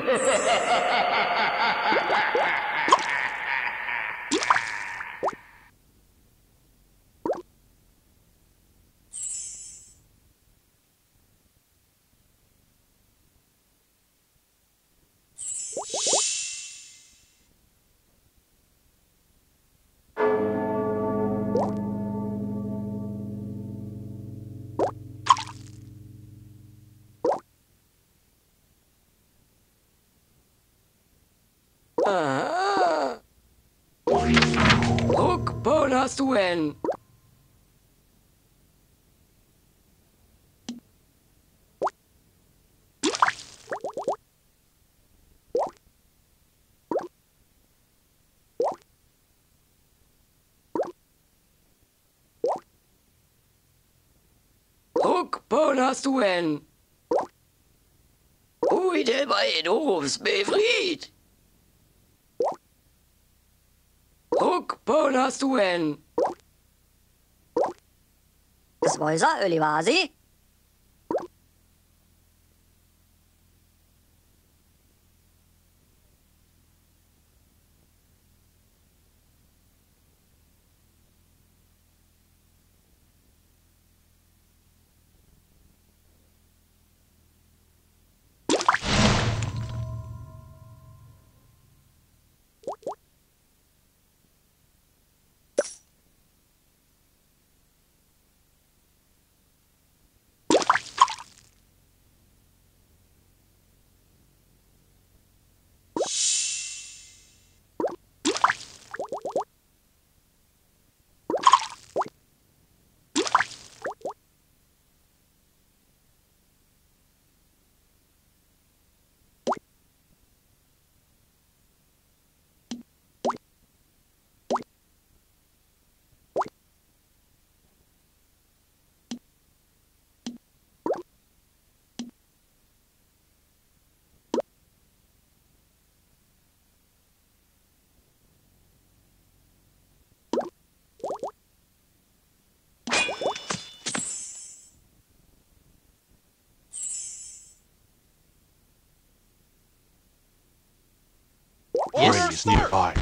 Look, bonus win. Look, bonus win. Uite bei Doofs befried. Look, bonus to win. Das Mäuser, Ölivasi. Yes, is nearby.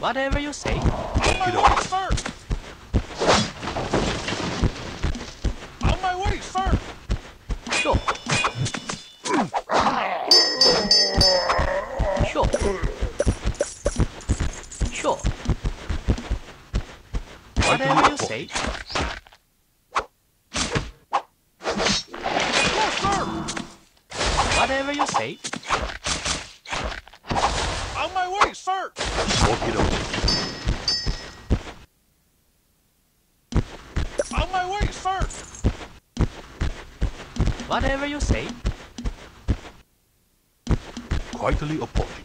Whatever you say. On my way, sir! On my way, sir! Sure. Sure. Sure. Whatever you say. Whatever you say. On my way, sir! On my way, sir! Whatever you say. Quietly approaching.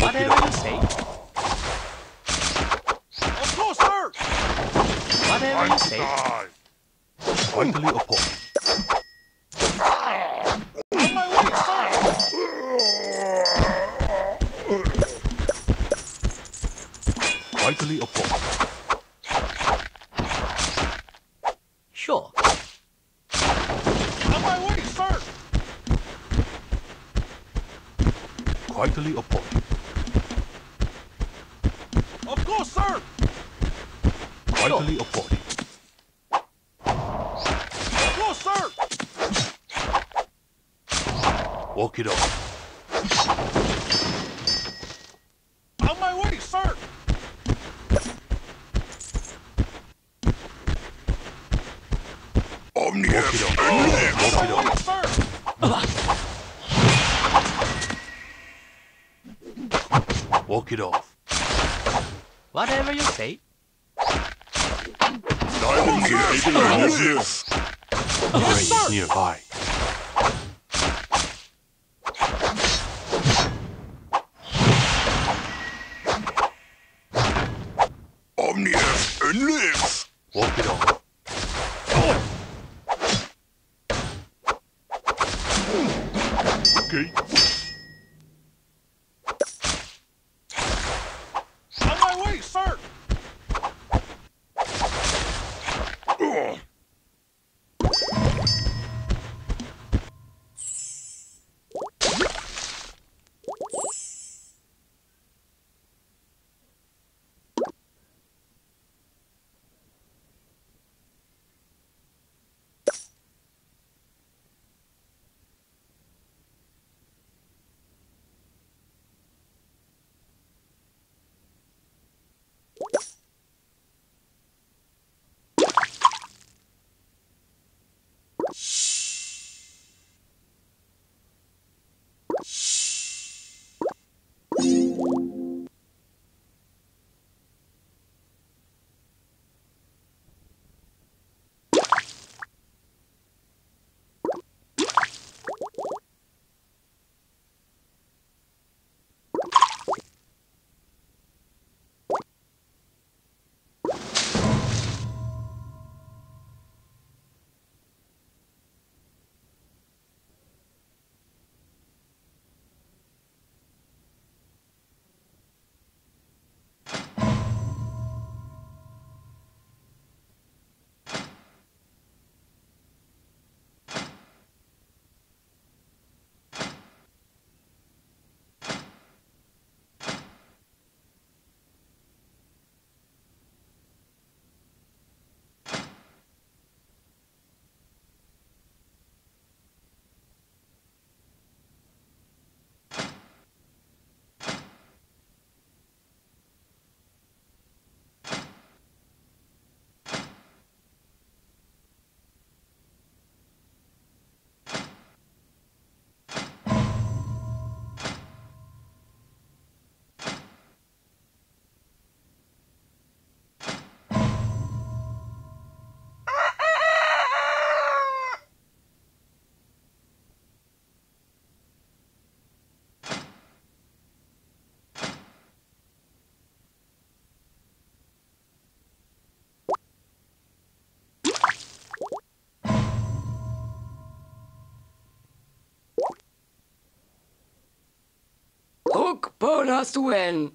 Whatever you say. Of course, sir! Whatever you say. Quietly approaching. Sure. On my way, sir! Quietly apart. Of course, sir! Quietly sure. Apart. Of course, sir! Walk it up. Walk it off. Whatever you say. Yes, sir. Nearby. Omnius and lives. Walk it off. Okay. On my way, sir! Hook bonus win.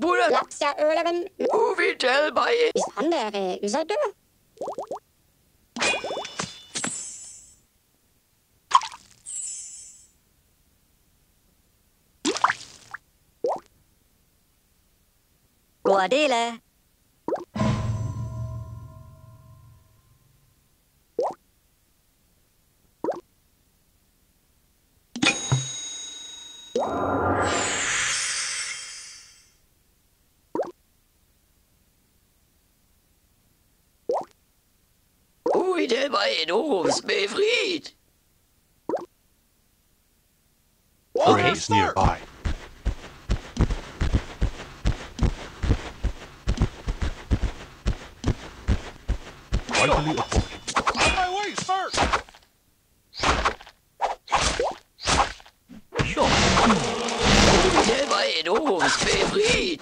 Bruder. Laksa-Ölerin. Uvitel bei ist andere Seite. Guadele. Uvidel bei Doves befried. Graves nearby. Unbelievable. On my way, sir. Uvidel bei Doves befried.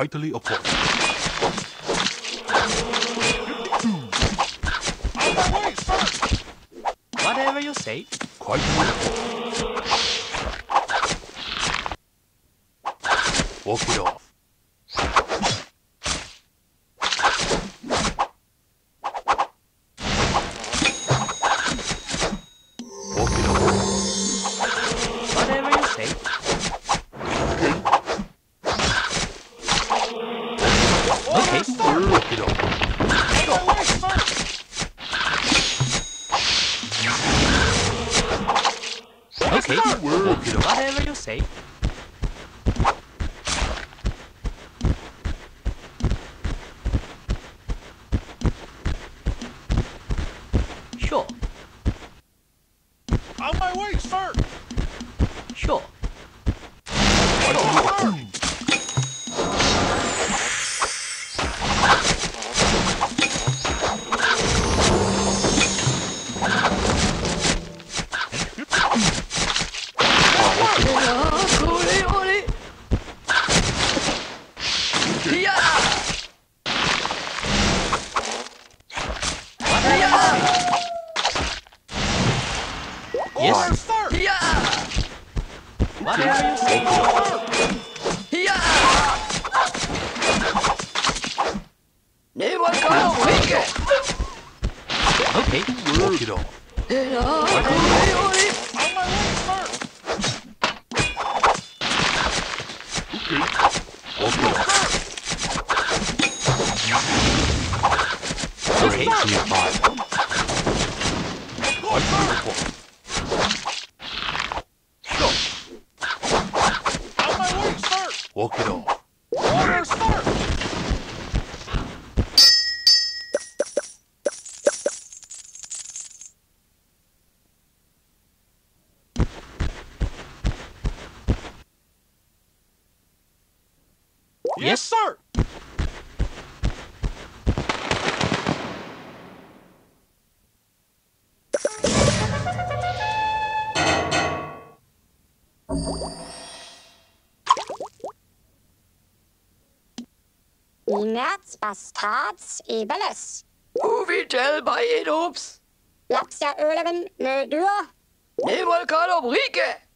Vitally opposed. Whatever you say. Quite enough. Walk it off. Yes, sir! Inerz, Bastards, Ebeles. Uvitel bei Edops. Lapsia Öleven, Mödur. Ne Volcano Brike.